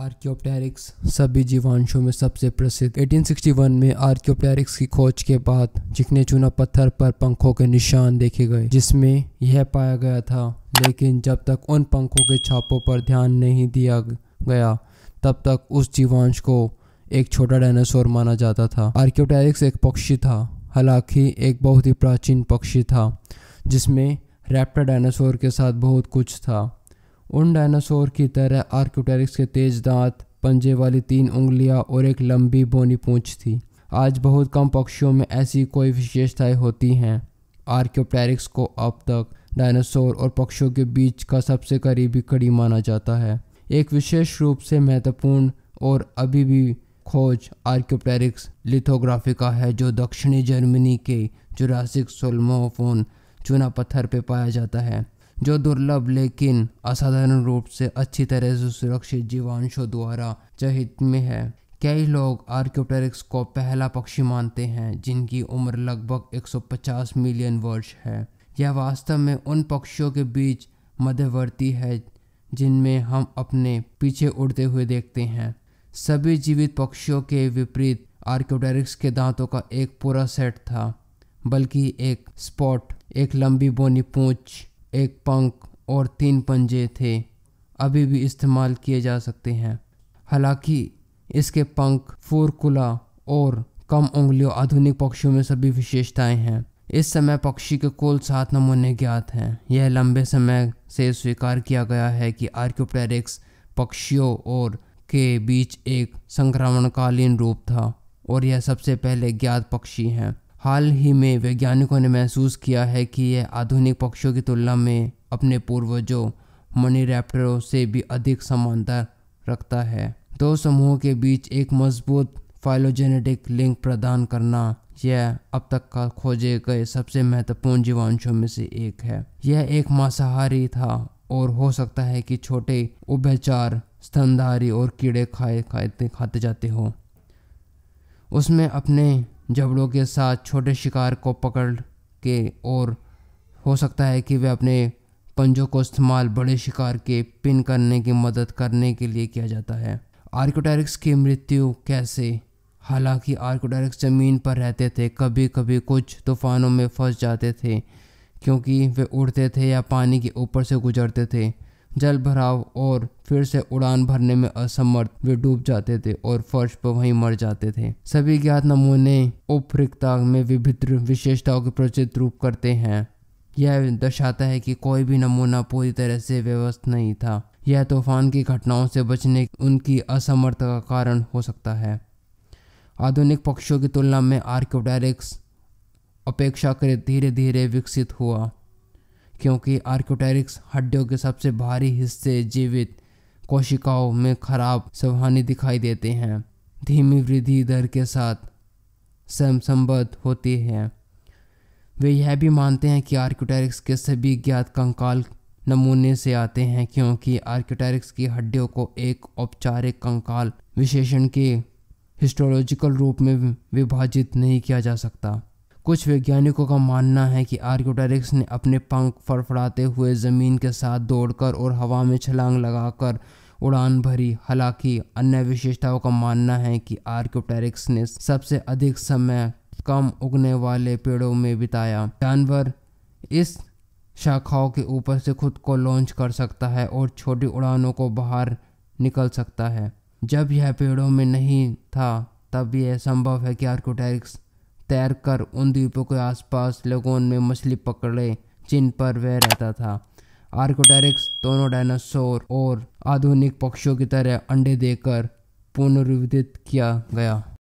Archaeopteryx सभी जीवांशों में सबसे प्रसिद्ध। 1861 में आर्कियोप्टेरिक्स की खोज के बाद चिकने चूना पत्थर पर पंखों के निशान देखे गए, जिसमें यह पाया गया था, लेकिन जब तक उन पंखों के छापों पर ध्यान नहीं दिया गया तब तक उस जीवांश को एक छोटा डायनासोर माना जाता था। आर्कियोप्टेरिक्स एक पक्षी था, हालांकि एक बहुत ही प्राचीन पक्षी था जिसमें रैप्टर डायनासोर के साथ बहुत कुछ था। उन डायनासोर की तरह आर्कियोप्टेरिक्स के तेज दांत, पंजे वाली 3 उंगलियां और एक लंबी बोनी पूंछ थी। आज बहुत कम पक्षियों में ऐसी कोई विशेषताएं होती हैं। आर्कियोप्टेरिक्स को अब तक डायनासोर और पक्षियों के बीच का सबसे करीबी कड़ी माना जाता है। एक विशेष रूप से महत्वपूर्ण और अभी भी खोज आर्कियोप्टेरिक्स लिथोग्राफिका है, जो दक्षिणी जर्मनी के जुरासिक सोल्नहोफेन चूना पत्थर पे पाया जाता है, जो दुर्लभ लेकिन असाधारण रूप से अच्छी तरह से सुरक्षित जीवांशों द्वारा चिह्नित में है। कई लोग आर्कियोप्टेरिक्स को पहला पक्षी मानते हैं जिनकी उम्र लगभग 150 मिलियन वर्ष है। यह वास्तव में उन पक्षियों के बीच मध्यवर्ती है जिनमें हम अपने पीछे उड़ते हुए देखते हैं। सभी जीवित पक्षियों के विपरीत आर्कियोप्टेरिक्स के दांतों का एक पूरा सेट था, बल्कि एक स्पॉट, एक लंबी बोनी पूंछ, एक पंख और 3 पंजे थे, अभी भी इस्तेमाल किए जा सकते हैं। हालांकि इसके पंख, फोरकुला और कम उंगलियों आधुनिक पक्षियों में सभी विशेषताएं हैं। इस समय पक्षी के कुल 7 नमूने ज्ञात हैं। यह लंबे समय से स्वीकार किया गया है कि आर्कियोप्टेरिक्स पक्षियों और के बीच एक संक्रमणकालीन रूप था और यह सबसे पहले ज्ञात पक्षी हैं। हाल ही में वैज्ञानिकों ने महसूस किया है कि यह आधुनिक पक्षियों की तुलना में अपने पूर्वजों मणिरैप्टरों से भी अधिक समानता रखता है। 2 समूहों के बीच एक मजबूत फाइलोजेनेटिक लिंक प्रदान करना यह अब तक का खोजे गए सबसे महत्वपूर्ण जीवांशों में से एक है। यह एक मांसाहारी था और हो सकता है कि छोटे उभयचर, स्तनधारी और कीड़े खाते जाते हो। उसमें अपने जबड़ों के साथ छोटे शिकार को पकड़ के और हो सकता है कि वे अपने पंजों को इस्तेमाल बड़े शिकार के पिन करने की मदद करने के लिए किया जाता है। आर्कियोप्टेरिक्स की मृत्यु कैसे? हालांकि आर्कियोप्टेरिक्स ज़मीन पर रहते थे, कभी कभी कुछ तूफानों में फंस जाते थे क्योंकि वे उड़ते थे या पानी के ऊपर से गुजरते थे। जल भराव और फिर से उड़ान भरने में असमर्थ वे डूब जाते थे और फर्श पर वहीं मर जाते थे। सभी ज्ञात नमूने उपरिक्ता में विभिन्न विशेषताओं के प्रचित रूप करते हैं। यह दर्शाता है कि कोई भी नमूना पूरी तरह से व्यवस्थित नहीं था। यह तूफान की घटनाओं से बचने उनकी असमर्थता का कारण हो सकता है। आधुनिक पक्षियों की तुलना में आर्कियोप्टेरिक्स अपेक्षाकृत धीरे धीरे विकसित हुआ, क्योंकि आर्कियोप्टेरिक्स हड्डियों के सबसे भारी हिस्से जीवित कोशिकाओं में खराब संवहनी दिखाई देते हैं, धीमी वृद्धि दर के साथ समसंबद्ध होती है। वे यह भी मानते हैं कि आर्कियोप्टेरिक्स के सभी ज्ञात कंकाल नमूने से आते हैं, क्योंकि आर्कियोप्टेरिक्स की हड्डियों को एक औपचारिक कंकाल विशेषण के हिस्टोलॉजिकल रूप में विभाजित नहीं किया जा सकता। कुछ वैज्ञानिकों का मानना है कि आर्कियोप्टेरिक्स ने अपने पंख फड़फड़ाते हुए ज़मीन के साथ दौड़कर और हवा में छलांग लगाकर उड़ान भरी। हालांकि अन्य विशेषताओं का मानना है कि आर्कियोप्टेरिक्स ने सबसे अधिक समय कम उगने वाले पेड़ों में बिताया। जानवर इस शाखाओं के ऊपर से खुद को लॉन्च कर सकता है और छोटी उड़ानों को बाहर निकल सकता है। जब यह पेड़ों में नहीं था तब यह संभव है कि आर्कियोप्टेरिक्स तैरकर उन द्वीपों के आसपास लगोन में मछली पकड़े जिन पर वह रहता था। आर्कियोप्टेरिक्स दोनों डायनासोर और आधुनिक पक्षियों की तरह अंडे देकर पुनर्जीवित किया गया।